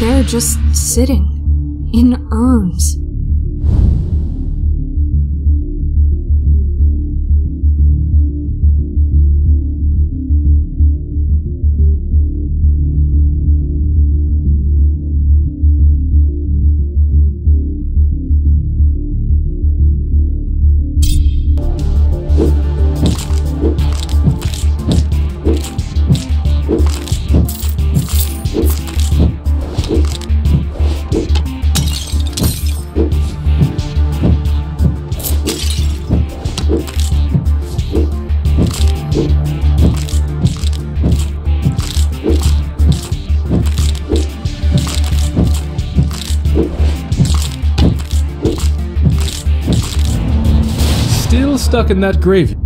there just sitting in urns. Still stuck in that graveyard.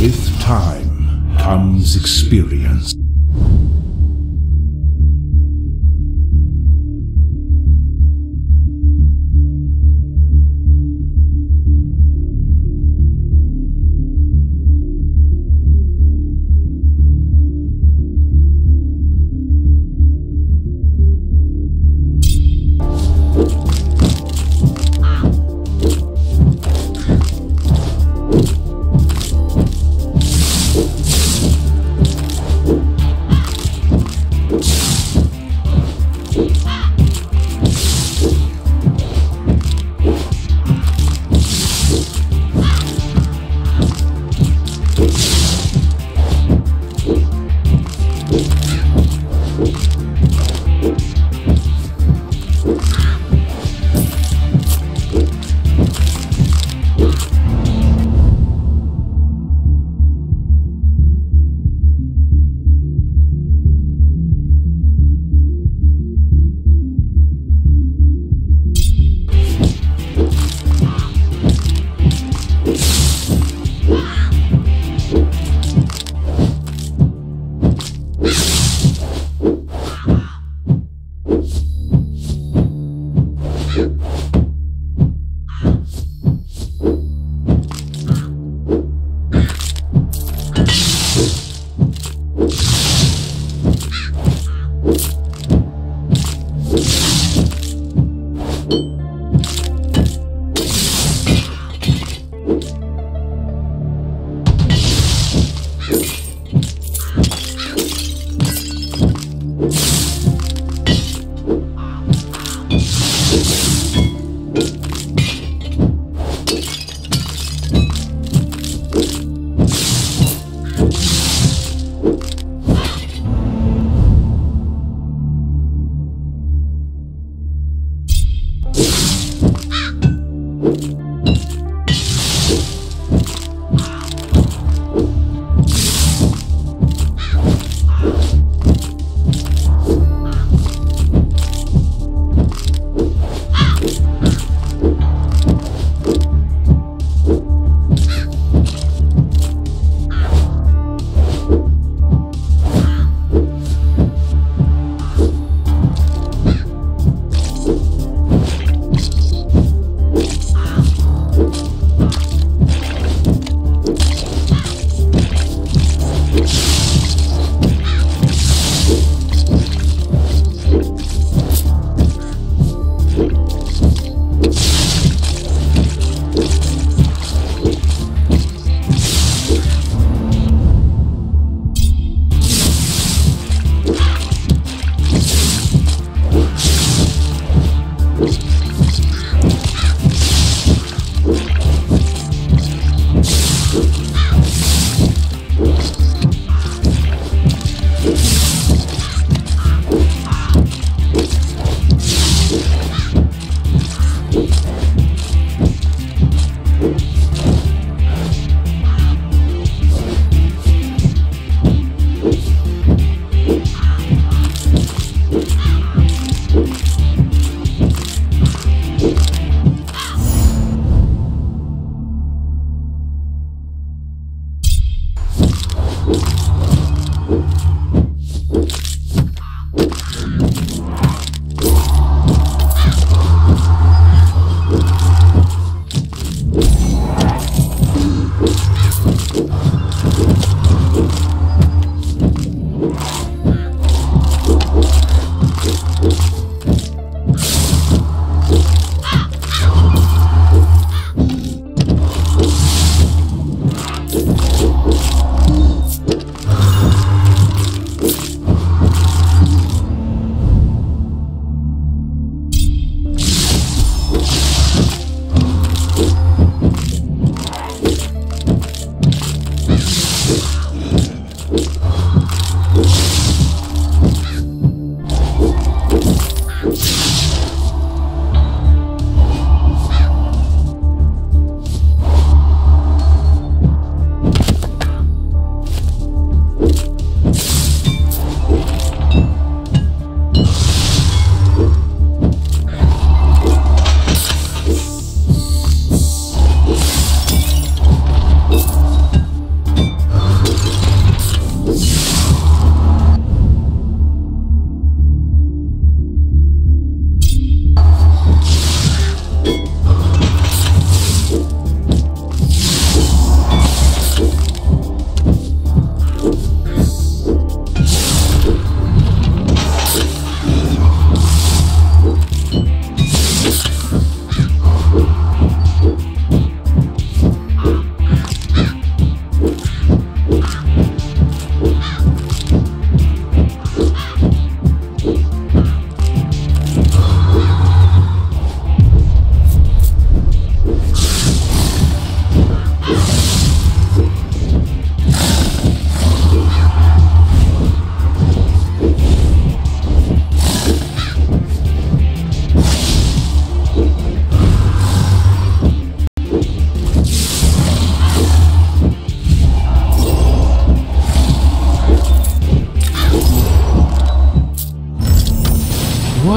With time comes experience.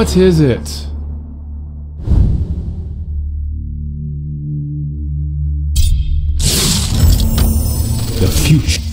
What is it? The future.